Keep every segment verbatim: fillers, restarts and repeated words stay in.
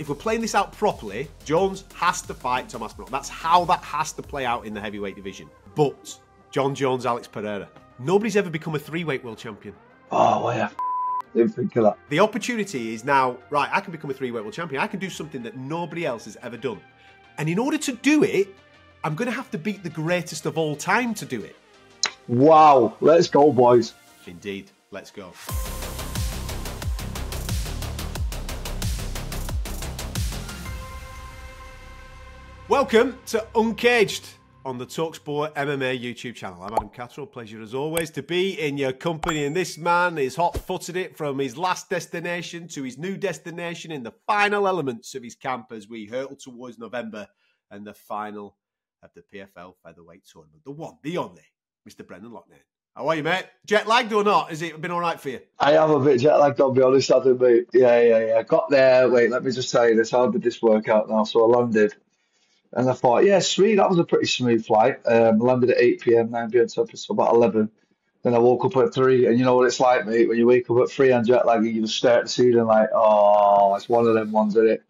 if we're playing this out properly, Jones has to fight Tom Aspinall. That's how that has to play out in the heavyweight division. But John Jones, Alex Pereira, nobody's ever become a three-weight world champion. Oh, well, yeah. Didn't think of that. The opportunity is now, right, I can become a three-weight world champion. I can do something that nobody else has ever done. And in order to do it, I'm going to have to beat the greatest of all time to do it. Wow. Let's go, boys. Indeed. Let's go. Welcome to Uncaged on the TalkSport M M A YouTube channel. I'm Adam Catterall. Pleasure as always to be in your company. And this man is hot-footed it from his last destination to his new destination in the final elements of his camp as we hurtle towards November and the final of the P F L Featherweight Tournament. The one, the only, Mister Brendan Lockney. How are you, mate? Jet-lagged or not? Has it been all right for you? I am a bit jet-lagged, I'll be honest, Adam, mate. Yeah, yeah, yeah. Got there. Wait, let me just tell you this. How did this work out now? So I landed. And I thought, yeah, sweet, that was a pretty smooth flight. Um, landed at eight p m, nine p m, so about eleven. Then I woke up at three, and you know what it's like, mate, when you wake up at three and jet lag, you just stare at the ceiling like, oh, it's one of them ones, isn't it?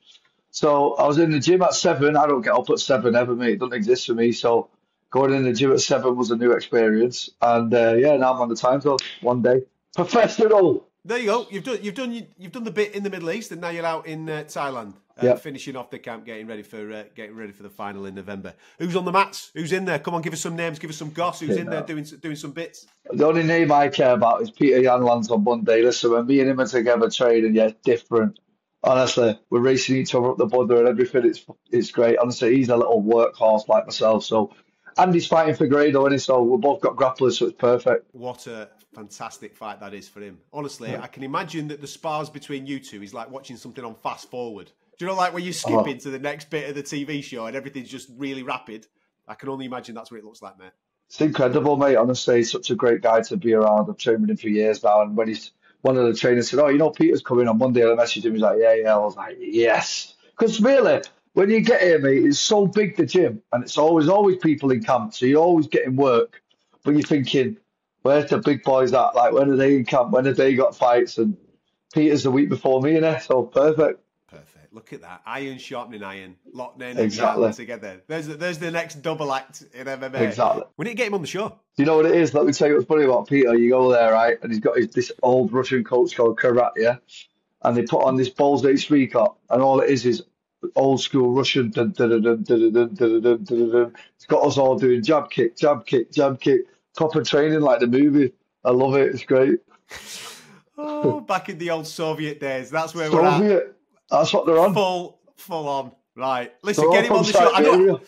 So I was in the gym at seven. I don't get up at seven ever, mate. It doesn't exist for me. So going in the gym at seven was a new experience. And, uh, yeah, now I'm on the time zone one day. Professional. There you go. You've done, you've done, you've done the bit in the Middle East, and now you're out in uh, Thailand. Uh, yep. Finishing off the camp, getting ready for uh, getting ready for the final in November. Who's on the mats? Who's in there? Come on, give us some names, give us some goss. Who's yeah. in there doing doing some bits? The only name I care about is Peter Yan lands on Monday. Listen, when me and him are together training, yeah, different. Honestly, we're racing each other up the border and everything. It's it's great. Honestly, he's a little workhorse like myself. So, and he's fighting for Grado, isn't he? So we've both got grapplers, so it's perfect. What a fantastic fight that is for him. Honestly, yeah. I can imagine that the spars between you two is like watching something on fast forward. Do you know, like when you skip oh. into the next bit of the T V show and everything's just really rapid? I can only imagine that's what it looks like, mate. It's incredible, mate. Honestly, he's such a great guy to be around. I've trained with him for years now. And when he's one of the trainers said, oh, you know, Peter's coming on Monday, and I messaged him. He's like, yeah, yeah. I was like, yes. Because really, when you get here, mate, it's so big, the gym. And it's always, always people in camp. So you're always getting work. But you're thinking, where's the big boys at? Like, when are they in camp? When have they got fights? And Peter's the week before me, innit? So perfect. Look at that. Iron sharpening iron. Lockney and exactly. together. There's the, there's the next double act in M M A. Exactly. We need to get him on the show. Do you know what it is? Let me tell you what's funny about Peter. You go there, right? And he's got his, this old Russian coach called Karat, yeah? And they put on this Bolzhoi speaker. And all it is is old school Russian. It's got us all doing jab kick, jab kick, jab kick. Proper training like the movie. I love it. It's great. Oh, back in the old Soviet days. That's where we're at. That's what they're on. Full, full on. Right. Listen, they're get him on the show. I know,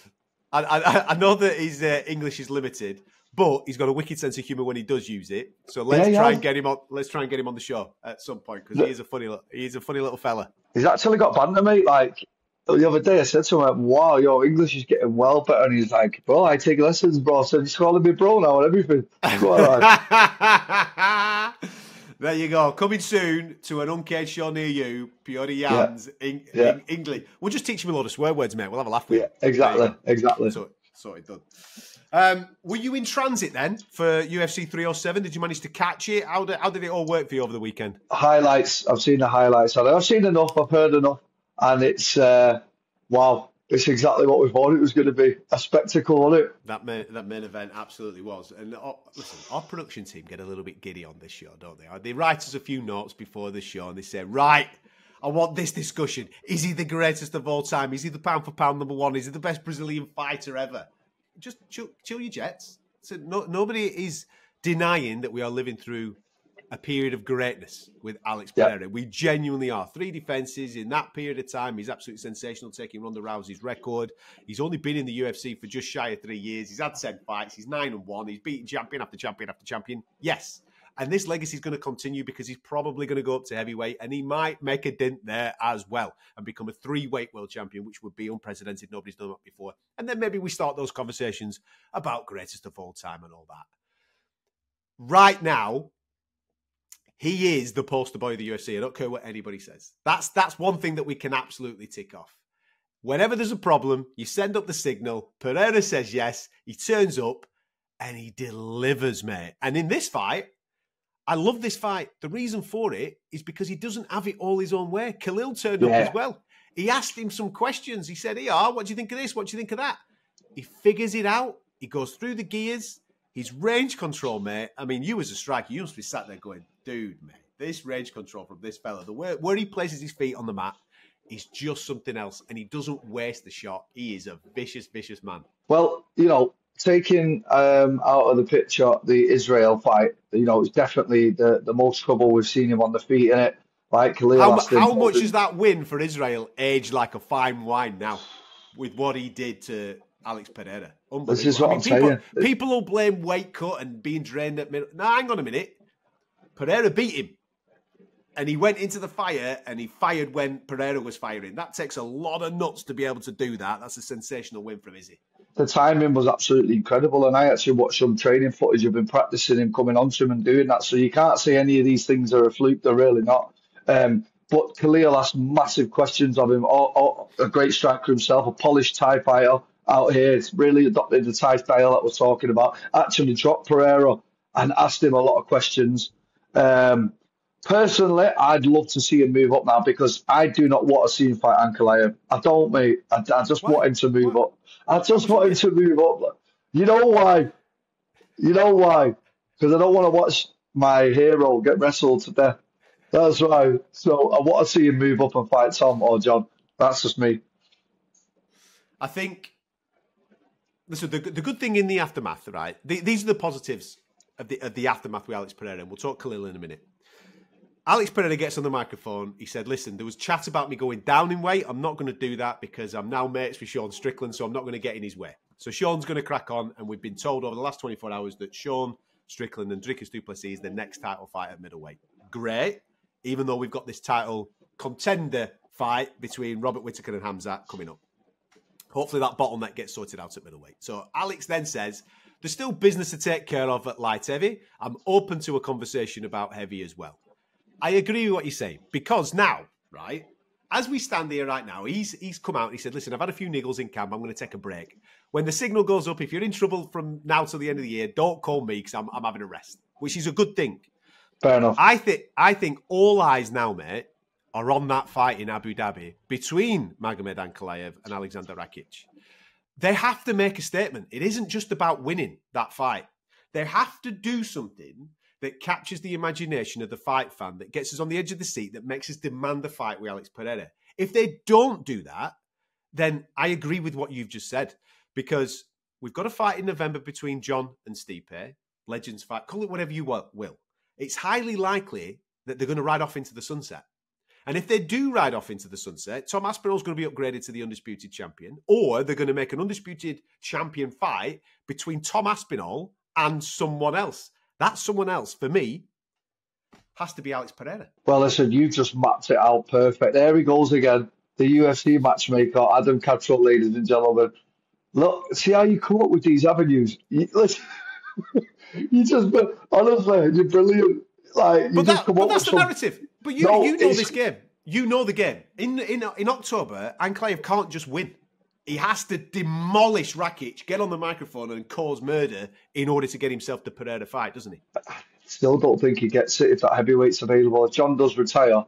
I, I, I know that his uh, English is limited, but he's got a wicked sense of humour when he does use it. So let's yeah, try yeah. and get him on. Let's try and get him on the show at some point because he is a funny, he is a funny little fella. He's actually got banter, mate. Like the other day, I said to him, "Wow, your English is getting well better," and he's like, "Bro, I take lessons, bro." So he's calling me bro now and everything. There you go. Coming soon to an Uncaged show near you, Peter Yan's yeah. in, yeah. in English. We'll just teach him a lot of swear words, mate. We'll have a laugh with yeah, him. Exactly, exactly. So, so it done. Um, were you in transit then for U F C three oh seven? Did you manage to catch it? How did, how did it all work for you over the weekend? Highlights. I've seen the highlights. I've seen enough. I've heard enough. And it's, uh, wow, it's exactly what we thought it was going to be. A spectacle, wasn't it? That main, that main event absolutely was. And oh, listen, our production team get a little bit giddy on this show, don't they? They write us a few notes before the show and they say, right, I want this discussion. Is he the greatest of all time? Is he the pound for pound number one? Is he the best Brazilian fighter ever? Just chill, chill your jets. So no, nobody is denying that we are living through a period of greatness with Alex Pereira. Yep. We genuinely are. Three defences in that period of time. He's absolutely sensational, taking Ronda Rousey's record. He's only been in the U F C for just shy of three years. He's had ten fights. He's nine and one. He's beaten champion after champion after champion. Yes. And this legacy is going to continue because he's probably going to go up to heavyweight and he might make a dent there as well and become a three-weight world champion, which would be unprecedented. Nobody's done that before. And then maybe we start those conversations about greatest of all time and all that. Right now, he is the poster boy of the U F C. I don't care what anybody says. That's that's one thing that we can absolutely tick off. Whenever there's a problem, you send up the signal. Pereira says yes. He turns up and he delivers, mate. And in this fight, I love this fight. The reason for it is because he doesn't have it all his own way. Khalil turned yeah. up as well. He asked him some questions. He said, "E R, what do you think of this? What do you think of that?" He figures it out. He goes through the gears. His range control, mate. I mean, you as a striker, you must be sat there going, dude, mate, this range control from this fella, the way, where he places his feet on the mat is just something else. And he doesn't waste the shot. He is a vicious, vicious man. Well, you know, taking um, out of the picture the Israel fight, you know, it's definitely the, the most trouble we've seen him on the feet in it. Like Khalil how, how much is that win for Israel aged like a fine wine now with what he did to Alex Pereira? This is what I mean, I'm people, saying. People will blame weight cut and being drained at minute. No, hang on a minute. Pereira beat him. And he went into the fire and he fired when Pereira was firing. That takes a lot of nuts to be able to do that. That's a sensational win from Izzy. The timing was absolutely incredible, and I actually watched some training footage of him practicing him coming onto him and doing that. So you can't say any of these things are a fluke. They're really not. Um, but Khalil asked massive questions of him. Oh, oh, a great striker himself, a polished Thai fighter out here. It's really adopted the Thai style that we're talking about. Actually dropped Pereira and asked him a lot of questions. Um, personally, I'd love to see him move up now because I do not want to see him fight Ankalaev. I don't, mate. I, I just what? want him to move what? up. I just want him to move up. You know why? You know why? Because I don't want to watch my hero get wrestled to death. That's right. So I want to see him move up and fight Tom or John. That's just me. I think, listen, the, the good thing in the aftermath, right? The, these are the positives of the, of the aftermath with Alex Pereira. And we'll talk Khalil in a minute. Alex Pereira gets on the microphone. He said, listen, there was chat about me going down in weight. I'm not going to do that because I'm now mates with Sean Strickland, so I'm not going to get in his way. So Sean's going to crack on. And we've been told over the last twenty-four hours that Sean Strickland and Dricus du Plessis is the next title fight at middleweight. Great. Even though we've got this title contender fight between Robert Whittaker and Hamzat coming up. Hopefully that bottleneck gets sorted out at middleweight. So Alex then says, there's still business to take care of at light heavy. I'm open to a conversation about heavy as well. I agree with what you're saying, because now, right, as we stand here right now, he's he's come out and he said, listen, I've had a few niggles in camp. I'm going to take a break. When the signal goes up, if you're in trouble from now till the end of the year, don't call me because I'm, I'm having a rest, which is a good thing. Fair enough. I think I think all eyes now, mate, are on that fight in Abu Dhabi between Magomed Ankalaev and Alexander Rakic. They have to make a statement. It isn't just about winning that fight. They have to do something that captures the imagination of the fight fan, that gets us on the edge of the seat, that makes us demand a fight with Alex Pereira. If they don't do that, then I agree with what you've just said, because we've got a fight in November between John and Stipe, Legends fight, call it whatever you will. It's highly likely that they're going to ride off into the sunset. And if they do ride off into the sunset, Tom Aspinall is going to be upgraded to the undisputed champion, or they're going to make an undisputed champion fight between Tom Aspinall and someone else. That someone else, for me, has to be Alex Pereira. Well, listen, you've just mapped it out perfect. There he goes again. The U F C matchmaker, Adam Catterall, ladies and gentlemen. Look, see how you come up with these avenues. You, listen... You just, honestly, you're brilliant. Like, you but that, just come but up that's with the some... narrative. But you, no, you know it's... this game. You know the game. In in in October, Ankalaev can't just win. He has to demolish Rakic, get on the microphone, and cause murder in order to get himself the Pereira fight, doesn't he? I still don't think he gets it if that heavyweight's available. If John does retire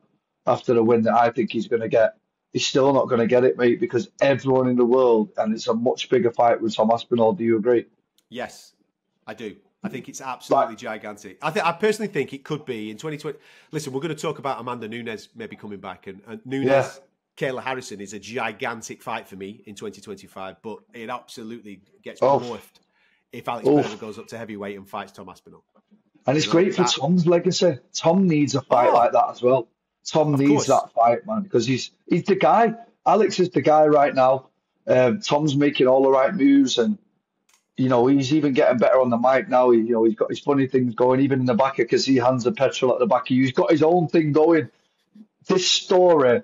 after the win that I think he's going to get, he's still not going to get it, mate, because everyone in the world, and it's a much bigger fight with Tom Aspinall. Do you agree? Yes, I do. I think it's absolutely gigantic. I think I personally think it could be in twenty twenty. Listen, we're going to talk about Amanda Nunes maybe coming back, and, and Nunes, yeah. Kayla Harrison is a gigantic fight for me in twenty twenty-five. But it absolutely gets me morphed if Alex Pereira goes up to heavyweight and fights Tom Aspinall. And it's you know, great for that. Tom's legacy. Tom needs a fight oh. like that as well. Tom of needs course. that fight, man, because he's he's the guy. Alex is the guy right now. Um, Tom's making all the right moves and. You know, he's even getting better on the mic now. He, you know, he's got his funny things going, even in the back of because he hands the petrol at the back. He's got his own thing going. This story,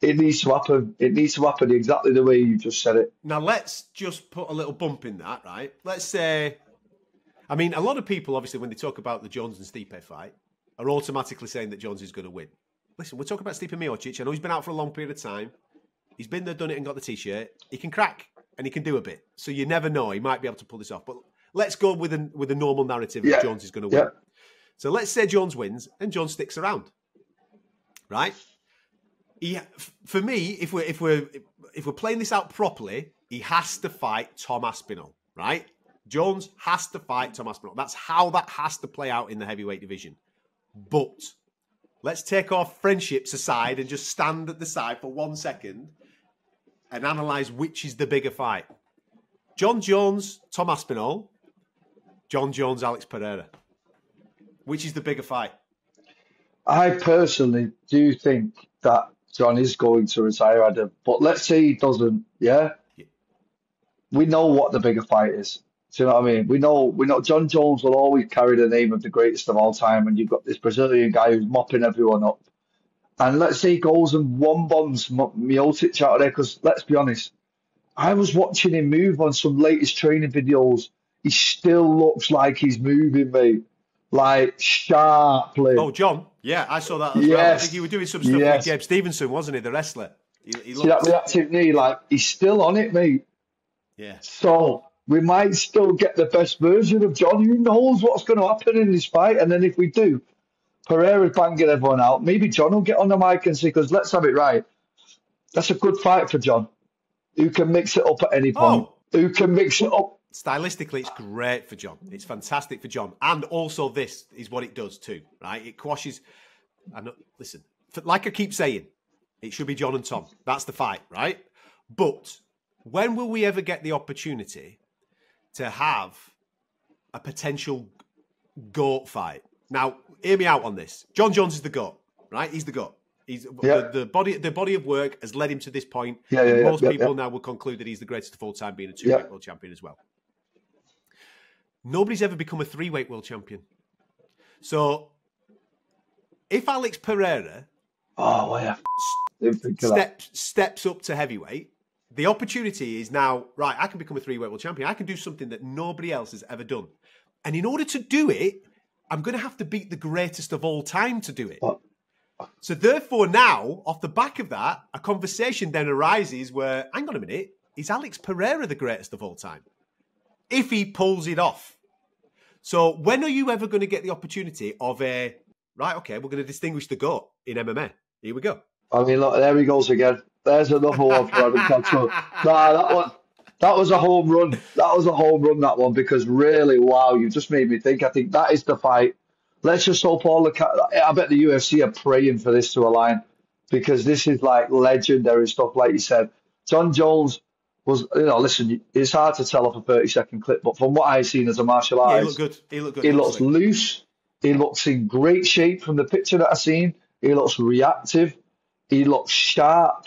it needs to happen. It needs to happen exactly the way you just said it. Now, let's just put a little bump in that, right? Let's say, I mean, a lot of people, obviously, when they talk about the Jones and Stipe fight, are automatically saying that Jones is going to win. Listen, we're talking about Stipe Miocic. I know he's been out for a long period of time. He's been there, done it, and got the T-shirt. He can crack. And he can do a bit. So you never know. He might be able to pull this off. But let's go with a, with a normal narrative yeah. that Jones is going to win. Yeah. So let's say Jones wins and Jones sticks around. Right? Yeah, for me, if we're if we're if we're playing this out properly, he has to fight Tom Aspinall, right? Jones has to fight Tom Aspinall. That's how that has to play out in the heavyweight division. But let's take our friendships aside and just stand at the side for one second and analyse which is the bigger fight. John Jones, Tom Aspinall. John Jones, Alex Pereira. Which is the bigger fight? I personally do think that John is going to retire, Adam. But let's say he doesn't, yeah? yeah? We know what the bigger fight is. Do you know what I mean? We know we know John Jones will always carry the name of the greatest of all time, and you've got this Brazilian guy who's mopping everyone up. And let's say he goes and one-bombs Miocic out of there, because let's be honest, I was watching him move on some latest training videos. He still looks like he's moving, mate. Like, sharply. Oh, John. Yeah, I saw that as yes. well. I think you were doing some stuff yes. with Gabe Stevenson, wasn't he? The wrestler. He, he See that reactive knee? Like, he's still on it, mate. Yeah. So, we might still get the best version of John. Who knows what's going to happen in this fight? And then if we do, Pereira's banging everyone out. Maybe John will get on the mic and say, because let's have it right. That's a good fight for John. Who can mix it up at any point? Oh. Who can mix it up? Stylistically, it's great for John. It's fantastic for John. And also this is what it does too, right? It quashes... I know, listen, like I keep saying, it should be John and Tom. That's the fight, right? But when will we ever get the opportunity to have a potential GOAT fight? Now, hear me out on this. John Jones is the GOAT, right? He's the GOAT. He's, yeah. the, the body the body of work has led him to this point. Yeah, yeah, most yeah, people yeah. now will conclude that he's the greatest of all time, being a two-weight yeah. world champion as well. Nobody's ever become a three-weight world champion. So, if Alex Pereira oh, well, yeah. steps, steps up to heavyweight, the opportunity is now, right, I can become a three-weight world champion. I can do something that nobody else has ever done. And in order to do it, I'm going to have to beat the greatest of all time to do it. What? So, therefore, now, off the back of that, a conversation then arises where, hang on a minute, is Alex Pereira the greatest of all time? If he pulls it off. So when are you ever going to get the opportunity of a, right, okay, we're going to distinguish the GOAT in M M A. Here we go. I mean, look, there he goes again. There's another one for Adam Catterall. Nah, that one, that was a home run. That was a home run, that one, because really, wow, you just made me think. I think that is the fight. Let's just hope all the, I bet the U F C are praying for this to align, because this is like legendary stuff, like you said. John Jones was, you know, listen, it's hard to tell off a thirty second clip, but from what I've seen as a martial artist, yeah, he looked good. He looked good. He looks loose. He looks in great shape from the picture that I've seen. He looks reactive. He looks sharp.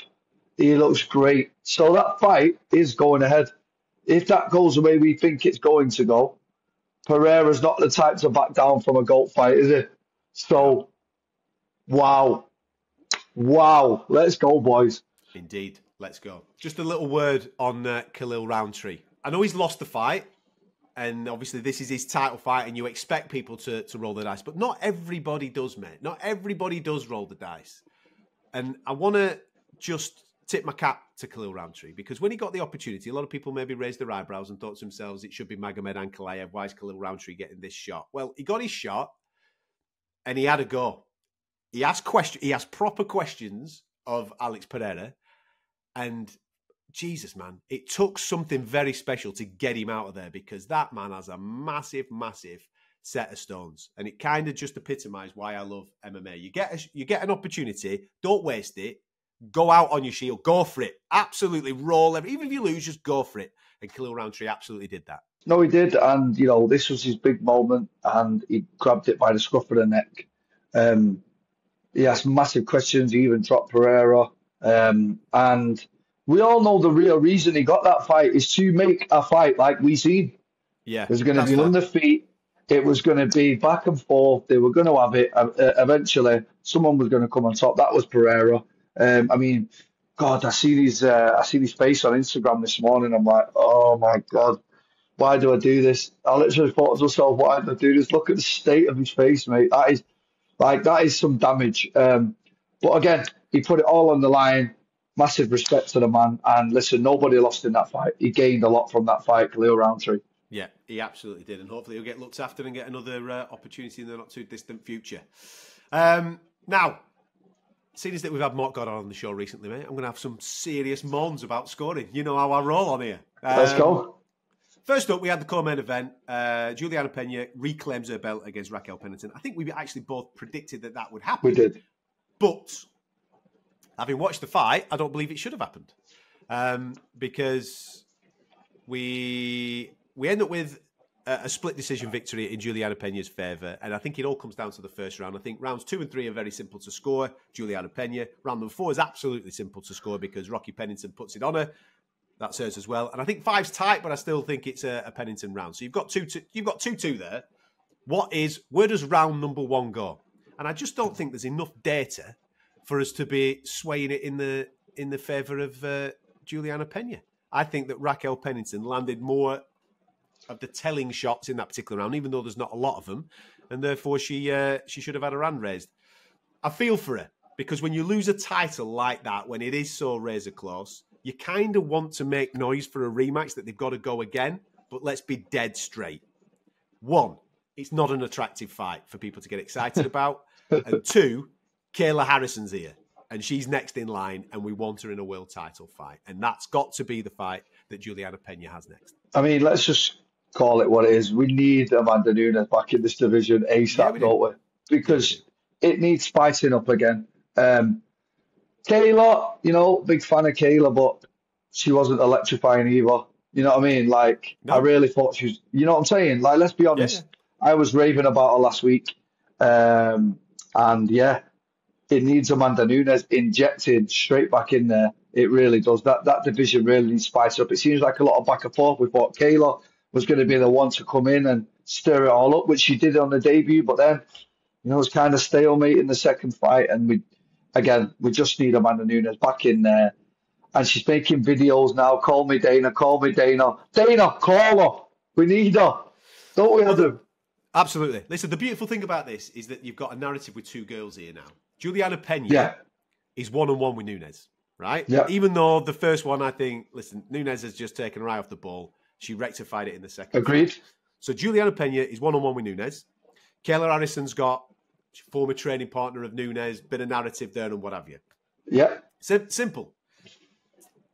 He looks great. So that fight is going ahead. If that goes the way we think it's going to go, Pereira's not the type to back down from a GOAT fight, is it? So, wow. Wow. Let's go, boys. Indeed. Let's go. Just a little word on uh, Khalil Rountree. I know he's lost the fight, and obviously this is his title fight, and you expect people to, to roll the dice. But not everybody does, mate. Not everybody does roll the dice. And I want to just tip my cap to Khalil Rountree, because when he got the opportunity, a lot of people maybe raised their eyebrows and thought to themselves, it should be Magomed Ankalaev. Why is Khalil Rountree getting this shot? Well, he got his shot and he had a go. He asked question, he asked proper questions of Alex Pereira, and Jesus, man, it took something very special to get him out of there, because that man has a massive, massive set of stones, and it kind of just epitomized why I love M M A. You get a, you get an opportunity, don't waste it. Go out on your shield. Go for it. Absolutely roll. Even if you lose, just go for it. And Khalil Rountree absolutely did that. No, he did. And, you know, this was his big moment, and he grabbed it by the scruff of the neck. Um, he asked massive questions. He even dropped Pereira. Um, and we all know the real reason he got that fight is to make a fight like we seen. Yeah. It was going to be on the feet. It was going to be back and forth. They were going to have it. Uh, eventually, someone was going to come on top. That was Pereira. Um, I mean, God, I see these. Uh, I see his face on Instagram this morning. I'm like, oh my God, why do I do this? I literally thought to myself, why did I do this? Look at the state of his face, mate. That is, like, that is some damage. Um, but again, he put it all on the line. Massive respect to the man. And listen, nobody lost in that fight. He gained a lot from that fight, Khalil Rountree. Yeah, he absolutely did. And hopefully he'll get looked after and get another uh, opportunity in the not too distant future. Um, now. seeing as that we've had Mark Goddard on the show recently, mate, I'm going to have some serious moans about scoring. You know how I roll on here. Um, Let's go. First up, we had the co-main event. Uh, Juliana Peña reclaims her belt against Raquel Pennington. I think we actually both predicted that that would happen. We did. But having watched the fight, I don't believe it should have happened. Um, because we we end up with a, a split decision victory in Juliana Peña's favour. And I think it all comes down to the first round. I think rounds two and three are very simple to score. Juliana Peña. Round number four is absolutely simple to score because Rocky Pennington puts it on her. That's hers as well. And I think five's tight, but I still think it's a, a Pennington round. So you've got two, two, you've got two, two there. What is, where does round number one go? And I just don't think there's enough data for us to be swaying it in the, in the favour of uh, Juliana Peña. I think that Raquel Pennington landed more of the telling shots in that particular round, even though there's not a lot of them. And therefore she, uh, she should have had her hand raised. I feel for her because when you lose a title like that, when it is so razor close, you kind of want to make noise for a rematch that they've got to go again, but let's be dead straight. One, it's not an attractive fight for people to get excited about. And two, Kayla Harrison's here, and she's next in line, and we want her in a world title fight. And that's got to be the fight that Juliana Peña has next. I mean, let's just call it what it is. We need Amanda Nunes back in this division ASAP, yeah, we do. don't we? Because yeah, we do. It needs spicing up again. Um Kayla, you know, big fan of Kayla, but she wasn't electrifying either. You know what I mean? Like, no. I really thought she was, you know what I'm saying? Like, let's be honest. Yeah. I was raving about her last week. Um, and yeah, it needs Amanda Nunes injected straight back in there. It really does. That that division really needs spiced up. It seems like a lot of back and forth. We thought Kayla was going to be the one to come in and stir it all up, which she did on the debut. But then, you know, it was kind of stalemate in the second fight, and we, again, we just need Amanda Nunes back in there. And she's making videos now. Call me Dana, call me Dana. Dana, call her. We need her. Don't we, Adam? Absolutely. Listen, the beautiful thing about this is that you've got a narrative with two girls here now. Juliana Peña yeah. is one-on-one with Nunes, right? Yeah. Even though the first one, I think, listen, Nunes has just taken her eye off the ball. She rectified it in the second. Agreed. Round. So Juliana Peña is one-on-one with Nunes. Kayla Harrison's got former training partner of Nunes, bit of narrative there and what have you. Yeah. Sim- simple.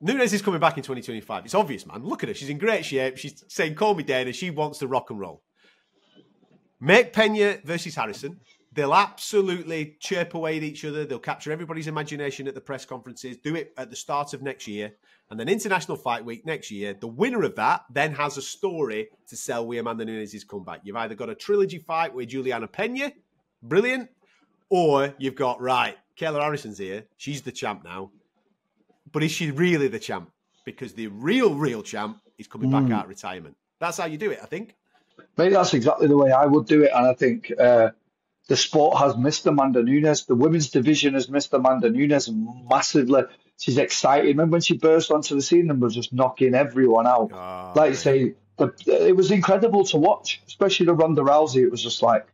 Nunes is coming back in twenty twenty-five. It's obvious, man. Look at her. She's in great shape. She's saying, call me Dana. She wants to rock and roll. Make Peña versus Harrison. They'll absolutely chirp away at each other. They'll capture everybody's imagination at the press conferences. Do it at the start of next year. And then International Fight Week next year, the winner of that then has a story to sell with Amanda Nunes' comeback. You've either got a trilogy fight with Juliana Peña, brilliant, or you've got, right, Kayla Harrison's here, she's the champ now, but is she really the champ? Because the real, real champ is coming mm. back out of retirement. That's how you do it, I think. Mate, that's exactly the way I would do it, and I think uh, the sport has missed Amanda Nunes. The women's division has missed Amanda Nunes massively. She's excited. Remember when she burst onto the scene and was just knocking everyone out? Oh, like you say, the, it was incredible to watch, especially the Ronda Rousey. It was just like,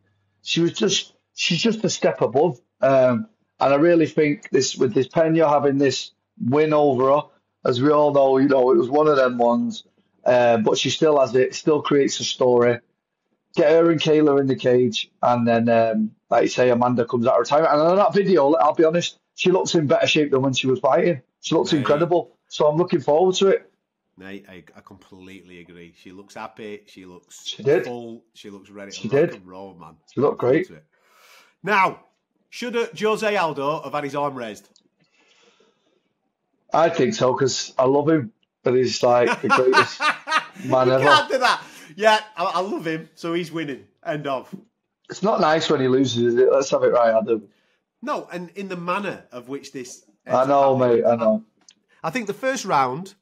she was just... She's just a step above. Um, and I really think this, with this Peña having this win over her, as we all know, you know, it was one of them ones. Uh, but she still has it, still creates a story. Get her and Kayla in the cage. And then, um, like you say, Amanda comes out of retirement. And on that video, I'll be honest, she looks in better shape than when she was fighting. She looks Mate. incredible. So I'm looking forward to it. Mate, I, I completely agree. She looks happy. She looks she full. She looks ready to rock and roll, man. She looked great. Now, should Jose Aldo have had his arm raised? I think so, because I love him, but he's like the greatest man ever. You can't do that. Yeah, I, I love him, so he's winning. End of. It's not nice when he loses, is it? Let's have it right, Adam. No, and in the manner of which this... I know, happening. mate, I know. I think the first round,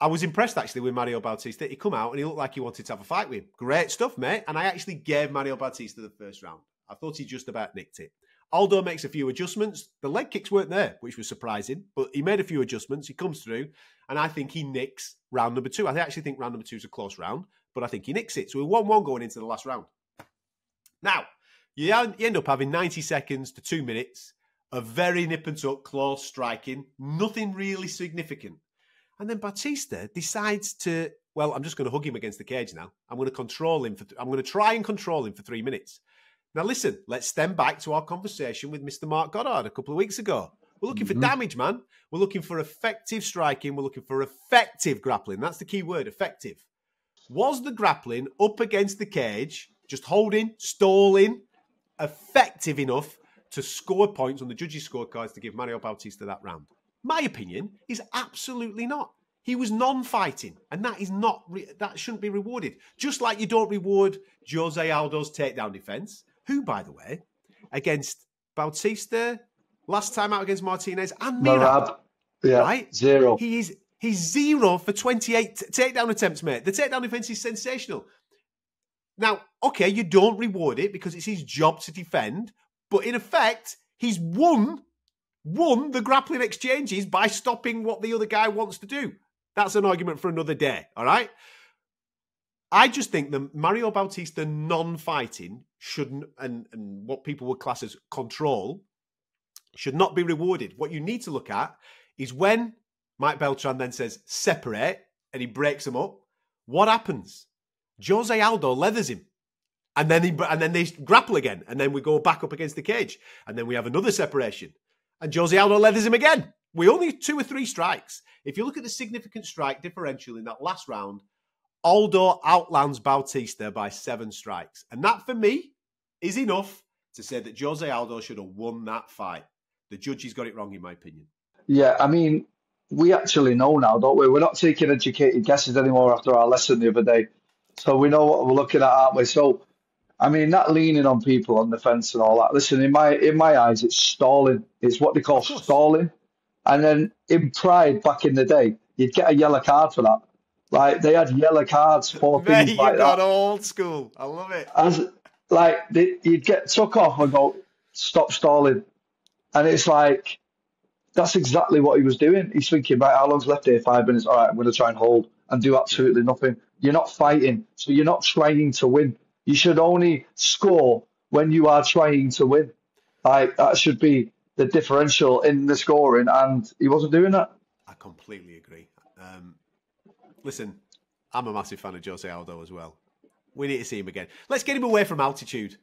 I was impressed, actually, with Mario Bautista. He come out and he looked like he wanted to have a fight with him. Great stuff, mate. And I actually gave Mario Bautista the first round. I thought he just about nicked it. Aldo makes a few adjustments. The leg kicks weren't there, which was surprising, but he made a few adjustments. He comes through, and I think he nicks round number two. I actually think round number two is a close round, but I think he nicks it. So we're one one going into the last round. Now, you end up having ninety seconds to two minutes of very nip-and-tuck, close striking, nothing really significant. And then Bautista decides to, well, I'm just going to hug him against the cage now. I'm going to control him. For th- I'm going to try and control him for three minutes. Now, listen, let's stem back to our conversation with Mister Mark Goddard a couple of weeks ago. We're looking mm-hmm. for damage, man. We're looking for effective striking. We're looking for effective grappling. That's the key word, effective. Was the grappling up against the cage, just holding, stalling, effective enough to score points on the judges' scorecards to give Mario Bautista that round? My opinion is absolutely not. He was non-fighting, and that is not re- that shouldn't be rewarded. Just like you don't reward Jose Aldo's takedown defense, who, by the way, against Bautista, last time out against Martinez, and Merab, yeah, right? Zero. He is he's zero for twenty-eight t- takedown attempts, mate. The takedown defense is sensational. Now, okay, you don't reward it because it's his job to defend, but in effect, he's won won the grappling exchanges by stopping what the other guy wants to do. That's an argument for another day, all right? I just think that Mario Bautista non-fighting shouldn't, and, and what people would class as control, should not be rewarded. What you need to look at is when Mike Beltran then says, separate, and he breaks them up, what happens? Jose Aldo leathers him. And then, he, and then they grapple again, and then we go back up against the cage, and then we have another separation. And Jose Aldo leathers him again. We only had two or three strikes. If you look at the significant strike differential in that last round, Aldo outlands Bautista by seven strikes. And that, for me, is enough to say that Jose Aldo should have won that fight. The judges got it wrong, in my opinion. Yeah, I mean, we actually know now, don't we? We're not taking educated guesses anymore after our lesson the other day. So we know what we're looking at, aren't we? So, I mean, not leaning on people on the fence and all that. Listen, in my in my eyes, it's stalling. It's what they call stalling. And then in Pride back in the day, you'd get a yellow card for that. Like, they had yellow cards for Mate, things like that. Mate, you got old school. I love it. As, like, they, you'd get took off and go, stop stalling. And it's like, that's exactly what he was doing. He's thinking, right, how long's left here? Five minutes. All right, I'm going to try and hold and do absolutely nothing. You're not fighting, so you're not trying to win. You should only score when you are trying to win. Like, that should be the differential in the scoring, and he wasn't doing that. I completely agree. Um, listen, I'm a massive fan of Jose Aldo as well. We need to see him again. Let's get him away from altitude.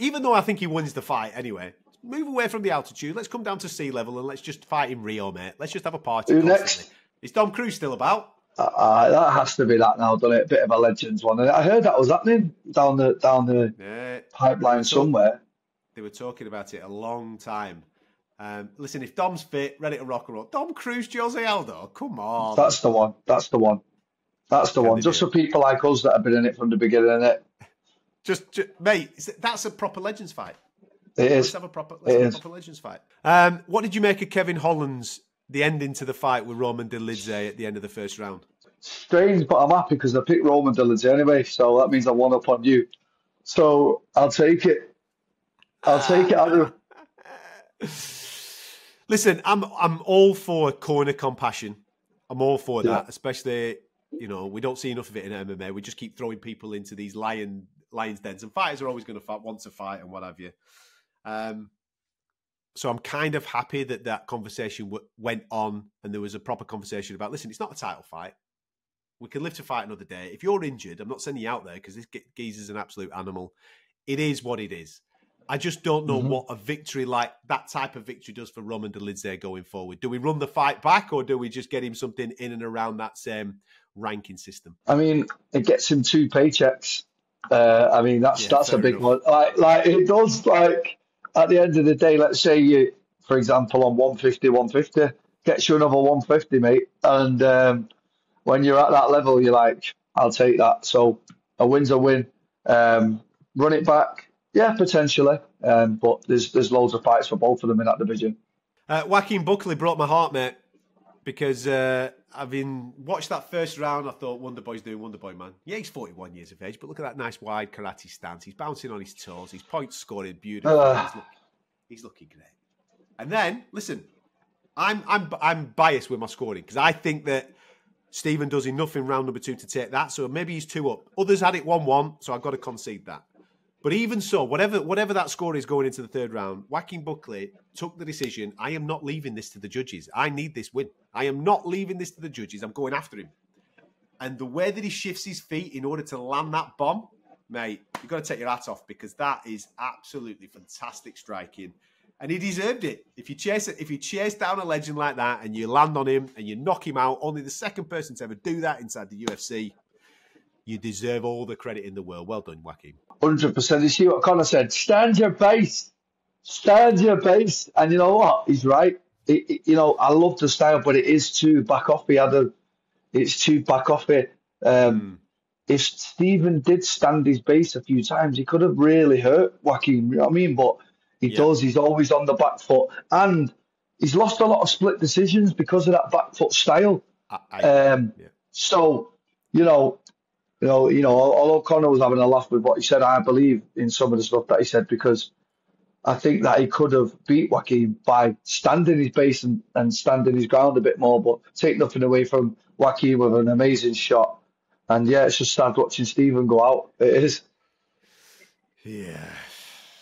Even though I think he wins the fight anyway, move away from the altitude. Let's come down to sea level and let's just fight in Rio, mate. Let's just have a party. Who next? Is Dom Cruz still about? Uh, that has to be that now, doesn't it? A bit of a Legends one. And I heard that was happening down the down the yeah, pipeline they talk- somewhere. They were talking about it a long time. Um, listen, if Dom's fit, ready to rock and roll. Dom Cruz, Jose Aldo, come on. That's the one. That's the one. That's the one. Just for people like us that have been in it from the beginning, isn't it? Just, just mate, that's a proper Legends fight. It is. Let's have a proper, let's have a proper Legends fight. Um, what did you make of Kevin Holland's the ending to the fight with Roman De Lidze at the end of the first round? Strange, but I'm happy because I picked Roman De Lidze anyway, so that means I won up on you. So I'll take it. I'll take it. I'll... Listen, I'm I'm all for corner compassion. I'm all for yeah. that, especially, you know, we don't see enough of it in M M A. We just keep throwing people into these lion lion's dens, and fighters are always going to fight, want to fight and what have you. Um, so I'm kind of happy that that conversation w- went on and there was a proper conversation about, listen, it's not a title fight. We can live to fight another day. If you're injured, I'm not sending you out there because this geezer's an absolute animal. It is what it is. I just don't know mm-hmm. what a victory like that type of victory does for Roman De Lidze going forward. Do we run the fight back or do we just get him something in and around that same ranking system? I mean, it gets him two paychecks. Uh, I mean, that's yeah, that's a big enough. one. Like, like it does, like, at the end of the day, let's say you, for example, on one fifty, one fifty, gets you another one fifty, mate. And um, when you're at that level, you're like, I'll take that. So a win's a win. Um, run it back. Yeah, potentially, um, but there's there's loads of fights for both of them in that division. Uh, Joaquin Buckley broke my heart, mate, because uh, having watched that first round, I thought Wonderboy's doing Wonderboy, man. Yeah, he's forty-one years of age, but look at that nice wide karate stance. He's bouncing on his toes. His points scoring beautiful. Uh, he's, look, he's looking great. And then, listen, I'm I'm I'm biased with my scoring because I think that Stephen does enough in round number two to take that. So maybe he's two up. Others had it one-one, so I've got to concede that. But even so, whatever whatever that score is going into the third round, Joaquin Buckley took the decision, I am not leaving this to the judges. I need this win. I am not leaving this to the judges. I'm going after him. And the way that he shifts his feet in order to land that bomb, mate, you've got to take your hat off, because that is absolutely fantastic striking. And he deserved it. If you chase if you chase down a legend like that and you land on him and you knock him out, only the second person to ever do that inside the U F C, you deserve all the credit in the world. Well done, Joaquin. one hundred percent. You see what Conor said? Stand your base. Stand your base. And you know what? He's right. It, it, you know, I love the style, but it is too back off. He had a, it's too back off it. Um, mm. If Stephen did stand his base a few times, he could have really hurt Joaquin. You know what I mean? But He yeah. does. He's always on the back foot. And he's lost a lot of split decisions because of that back foot style. I, I, um, yeah. So, you know, you know, you know, although Conor was having a laugh with what he said, I believe in some of the stuff that he said, because I think that he could have beat Joaquin by standing his base and, and standing his ground a bit more, but take nothing away from Joaquin with an amazing shot. And, yeah, it's just sad watching Stephen go out. It is. Yeah.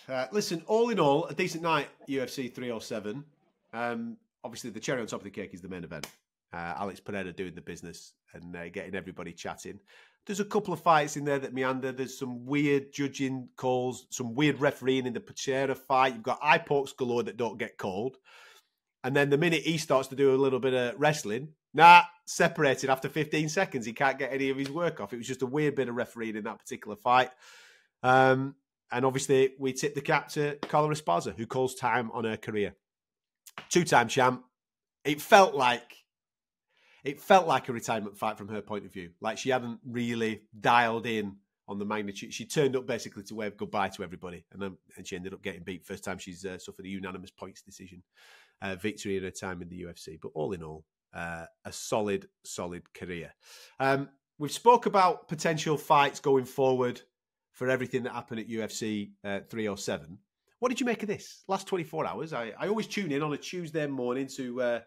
Uh, listen, all in all, a decent night, U F C three oh seven. Um, obviously, the cherry on top of the cake is the main event. Uh, Alex Pereira doing the business and uh, getting everybody chatting. There's a couple of fights in there that meander. There's some weird judging calls, some weird refereeing in the Pereira fight. You've got eye pokes galore that don't get called. And then the minute he starts to do a little bit of wrestling, nah, separated after fifteen seconds. He can't get any of his work off. It was just a weird bit of refereeing in that particular fight. Um... And obviously, we tip the cap to Carla Esparza, who calls time on her career. Two-time champ. It felt like it felt like a retirement fight from her point of view. Like she hadn't really dialed in on the magnitude. She turned up basically to wave goodbye to everybody, and then and she ended up getting beat. First time she's uh, suffered a unanimous points decision uh, victory in her time in the U F C. But all in all, uh, a solid, solid career. Um, we've spoke about potential fights going forward for everything that happened at U F C uh, three oh seven. What did you make of this? Last twenty-four hours, I, I always tune in on a Tuesday morning to, uh,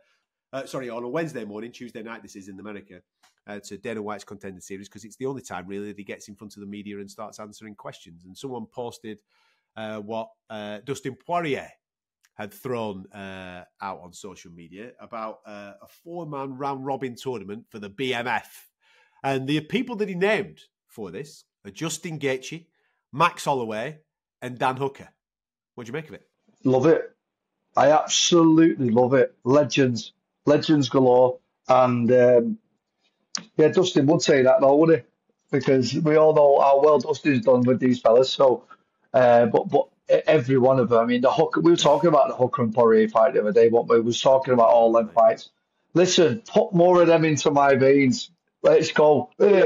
uh, sorry, on a Wednesday morning, Tuesday night this is in America, uh, to Dana White's Contender Series, because it's the only time really that he gets in front of the media and starts answering questions. And someone posted uh, what uh, Dustin Poirier had thrown uh, out on social media about uh, a four-man round-robin tournament for the B M F. And the people that he named for this, Justin Gaethje, Max Holloway, and Dan Hooker. What do you make of it? Love it. I absolutely love it. Legends. Legends galore. And, um, yeah, Dustin would say that though, wouldn't he? Because we all know how well Dustin's done with these fellas. So, uh, but but every one of them, I mean, the Hooker, we were talking about the Hooker and Poirier fight the other day, weren't we? We were talking about all them fights. Listen, put more of them into my veins. Let's go. Yeah.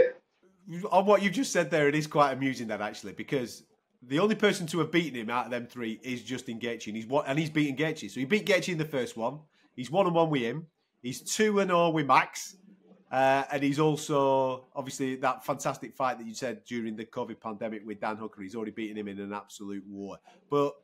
On what you've just said there, it is quite amusing that actually, because the only person to have beaten him out of them three is Justin Gaethje, and he's what and he's beaten Gaethje. So he beat Gaethje in the first one. He's one and one with him. He's two and zero with Max, uh, and he's also obviously that fantastic fight that you said during the COVID pandemic with Dan Hooker. He's already beaten him in an absolute war. But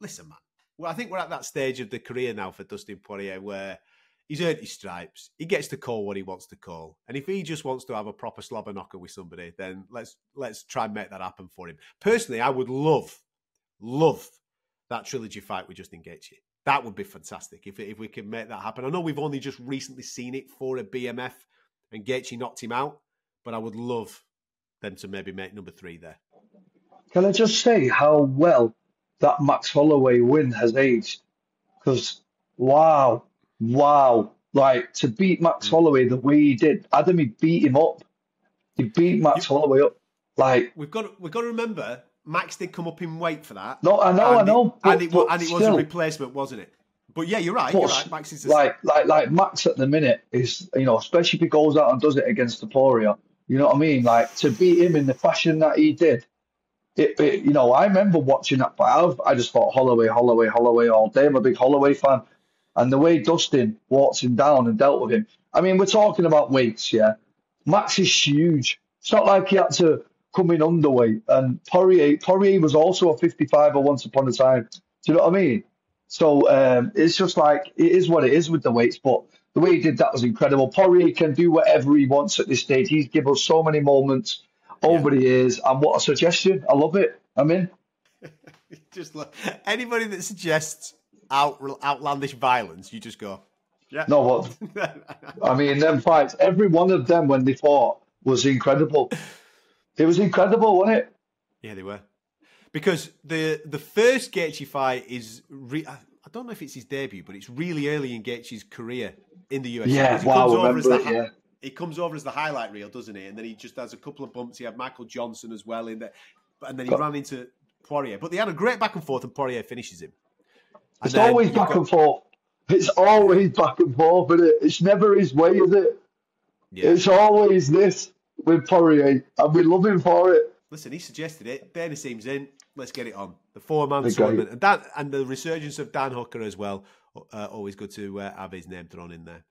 listen, man, well, I think we're at that stage of the career now for Dustin Poirier where he's earned his stripes. He gets to call what he wants to call. And if he just wants to have a proper slobber knocker with somebody, then let's let's try and make that happen for him. Personally, I would love, love that trilogy fight with Justin Gaethje. That would be fantastic if, if we can make that happen. I know we've only just recently seen it for a B M F and Gaethje knocked him out, but I would love them to maybe make number three there. Can I just say how well that Max Holloway win has aged? Because, wow. Wow, like to beat Max Holloway the way he did. Adam, he beat him up. He beat Max you, Holloway up. Like we've got, to, we've got to remember, Max did come up in weight for that. No, I know, I know, it, but, and it, but and it still, was a replacement, wasn't it? But yeah, you're right. You're right. Max is the like, like, like Max at the minute is, you know, especially if he goes out and does it against the Topuria. You know what I mean? Like to beat him in the fashion that he did. It, it, you know, I remember watching that, but I've, I just thought Holloway, Holloway, Holloway all day. I'm a big Holloway fan. And the way Dustin walked him down and dealt with him. I mean, we're talking about weights, yeah? Max is huge. It's not like he had to come in underweight. And Poirier, Poirier was also a fifty-fiver once upon a time. Do you know what I mean? So um, it's just like, it is what it is with the weights. But the way he did that was incredible. Poirier can do whatever he wants at this stage. He's given us so many moments over yeah. the years. And what a suggestion. I love it. I'm in. Just like, anybody that suggests Out, outlandish violence, you just go, yeah. No, what? I mean, them fights, every one of them when they fought was incredible. It was incredible, wasn't it? Yeah, they were. Because the the first Gaethje fight is... Re I, I don't know if it's his debut, but it's really early in Gaethje's career in the U F C. Yeah, he wow, comes over remember as the, it, yeah. It comes over as the highlight reel, doesn't it? And then he just has a couple of bumps. He had Michael Johnson as well in there. And then he got, ran into Poirier. But they had a great back and forth, and Poirier finishes him. And it's always back got, and forth. It's always back and forth, but it? It's never his way, is it? Yeah. It's always this with Poirier, and we love him for it. Listen, he suggested it. Dana seems in. Let's get it on. The four-man tournament. And, that, and the resurgence of Dan Hooker as well. Uh, always good to uh, have his name thrown in there.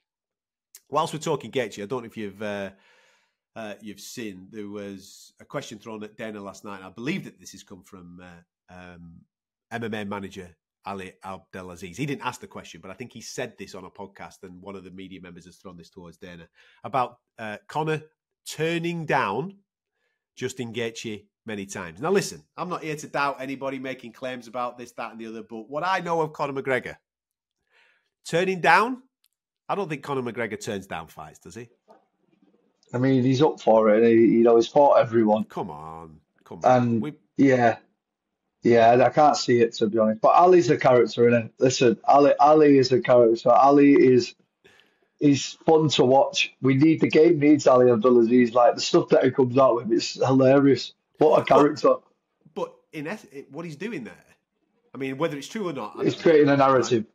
Whilst we're talking Gaethje, I don't know if you've uh, uh, you've seen, there was a question thrown at Dana last night. I believe that this has come from uh, um, M M A manager Ali Abdelaziz. He didn't ask the question, but I think he said this on a podcast, and one of the media members has thrown this towards Dana, about uh, Conor turning down Justin Gaethje many times. Now, listen, I'm not here to doubt anybody making claims about this, that, and the other, but what I know of Conor McGregor, turning down, I don't think Conor McGregor turns down fights, does he? I mean, he's up for it. He, you know, he's fought everyone. Come on. Come on. And we... yeah. Yeah, I can't see it, to be honest. But Ali's a character, isn't he? Listen, Ali, Ali is a character. Ali is... He's fun to watch. We need the game needs Ali Abdelaziz. Like the stuff that he comes out with, it's hilarious. What a character! But, but in essence, what he's doing there, I mean, whether it's true or not, he's creating a narrative.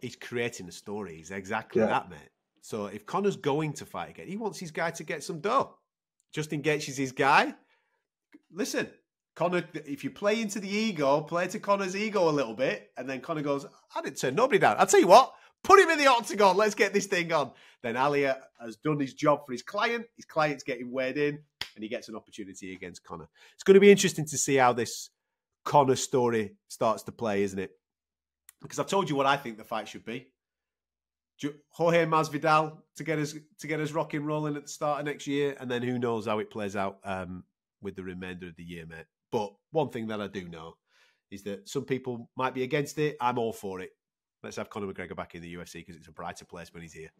He's creating a story. He's exactly yeah. that, mate. So if Conor's going to fight again, he wants his guy to get some dough. Justin Gaethje's his guy. Listen, Conor, if you play into the ego, play to Conor's ego a little bit, and then Conor goes, "I didn't turn nobody down." I'll tell you what. Put him in the octagon. Let's get this thing on. Then Ali has done his job for his client. His client's getting weighed in, and he gets an opportunity against Conor. It's going to be interesting to see how this Conor story starts to play, isn't it? Because I've told you what I think the fight should be. Jorge Masvidal to get us to get us rocking, rolling at the start of next year, and then who knows how it plays out um, with the remainder of the year, mate. But one thing that I do know is that some people might be against it. I'm all for it. Let's have Conor McGregor back in the U F C because it's a brighter place when he's here.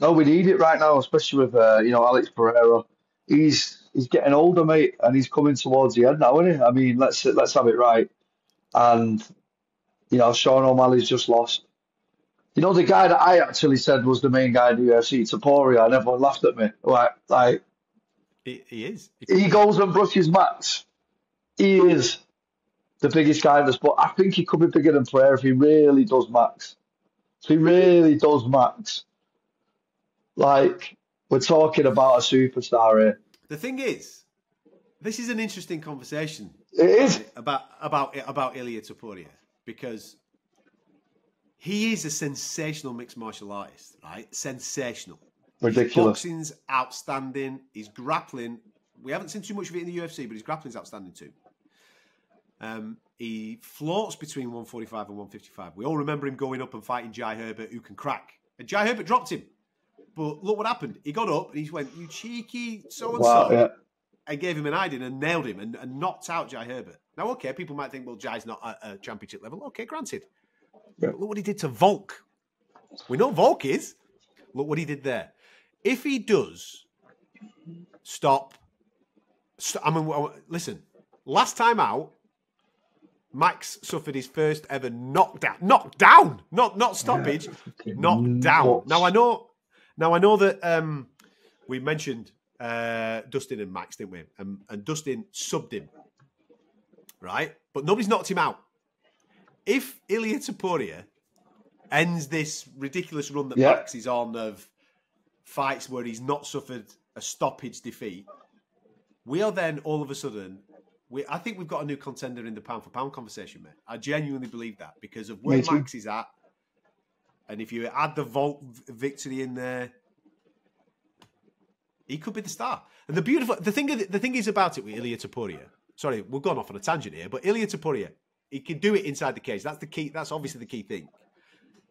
No, we need it right now, especially with uh, you know Alex Pereira. He's he's getting older, mate, and he's coming towards the end now, isn't he? I mean, let's let's have it right. And you know, Sean O'Malley's just lost. You know, the guy that I actually said was the main guy in the U F C, Topuria, and everyone laughed at me. Like, like he, he is. He, he goes and brushes Max. He is the biggest guy in the sport. I think he could be bigger than Pereira if he really does Max. If he really does Max. Like, we're talking about a superstar here. The thing is, this is an interesting conversation. It is. About, about, about Ilia Topuria, because he is a sensational mixed martial artist, right? Sensational. Ridiculous. His boxing's outstanding. His grappling, we haven't seen too much of it in the U F C, but his grappling's outstanding too. Um, he floats between one forty-five and one fifty-five. We all remember him going up and fighting Jai Herbert, who can crack. And Jai Herbert dropped him. But look what happened. He got up and he went, "You cheeky so-and-so." Wow, yeah. And gave him an hiding and nailed him and, and knocked out Jai Herbert. Now, okay, people might think, well, Jai's not at a championship level. Okay, granted. Yeah. Look what he did to Volk. We know Volk is. Look what he did there. If he does stop, st I mean, listen, last time out, Max suffered his first ever knockdown, knocked down, not not stoppage, yeah, knocked down. Nuts. Now I know, now I know that um, we mentioned uh, Dustin and Max, didn't we? And, and Dustin subbed him, right? But nobody's knocked him out. If Ilia Topuria ends this ridiculous run that yeah. Max is on of fights where he's not suffered a stoppage defeat, we are then all of a sudden. We, I think we've got a new contender in the pound-for-pound conversation, mate. I genuinely believe that because of where Max is at. And if you add the Volk victory in there, he could be the star. And the beautiful... The thing the thing is about it with Ilia Topuria... Sorry, we've gone off on a tangent here, but Ilia Topuria, he can do it inside the cage. That's the key. That's obviously the key thing.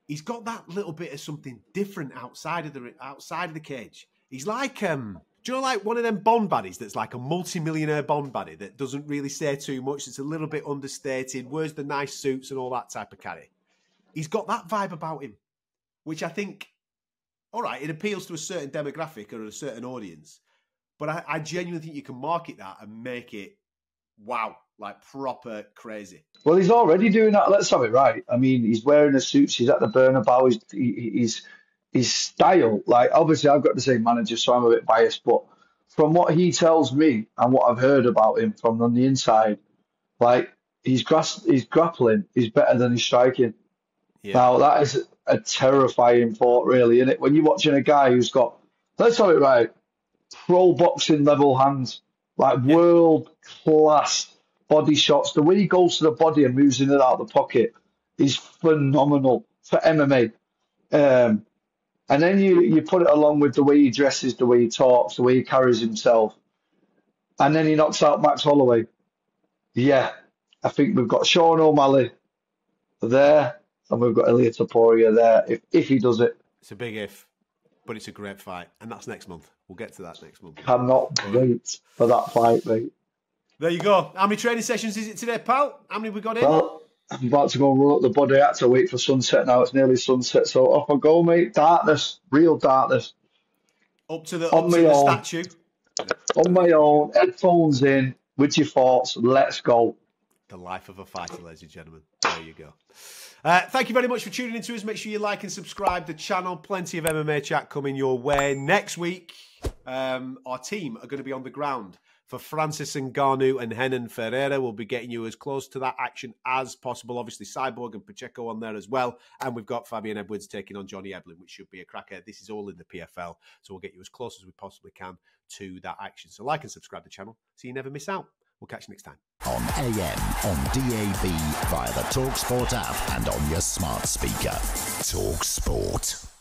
He's got that little bit of something different outside of the outside of the cage. He's like... um. Do you know, like, one of them Bond baddies that's like a multi-millionaire Bond baddie that doesn't really say too much, it's a little bit understated, wears the nice suits and all that type of carry? He's got that vibe about him, which I think, all right, it appeals to a certain demographic or a certain audience, but I, I genuinely think you can market that and make it wow, like proper crazy. Well, he's already doing that. Let's have it right. I mean, he's wearing a suit. He's at the Bernabeu. He's, he, he's his style. Like, obviously, I've got the same manager, so I'm a bit biased. But from what he tells me and what I've heard about him from on the inside, like he's gras- he's grappling is better than his striking. Yeah. Now that is a terrifying thought, really, isn't it? When you're watching a guy who's got, let's have it right, pro boxing level hands, like yeah. world class body shots. The way he goes to the body and moves in and out of the pocket is phenomenal for M M A. Um, and then you, you put it along with the way he dresses, the way he talks, the way he carries himself. And then he knocks out Max Holloway. Yeah, I think we've got Sean O'Malley there and we've got Ilia Topuria there, if, if he does it. It's a big if, but it's a great fight. And that's next month. We'll get to that next month. Cannot wait for that fight, mate. There you go. How many training sessions is it today, pal? How many we got in? Well, I'm about to go and roll up the body. I had to wait for sunset now. It's nearly sunset. So off I go, mate. Darkness. Real darkness. Up to the, up to the statue. On my own. Headphones in. With your thoughts. Let's go. The life of a fighter, ladies and gentlemen. There you go. Uh, thank you very much for tuning in to us. Make sure you like and subscribe the channel. Plenty of M M A chat coming your way. Next week, um, our team are going to be on the ground for Francis Ngannou and Henan Ferreira. We'll be getting you as close to that action as possible. Obviously, Cyborg and Pacheco on there as well. And we've got Fabian Edwards taking on Johnny Eblin, which should be a cracker. This is all in the P F L. So we'll get you as close as we possibly can to that action. So like and subscribe to the channel so you never miss out. We'll catch you next time. On A M, on D A B, via the TalkSport app and on your smart speaker. TalkSport.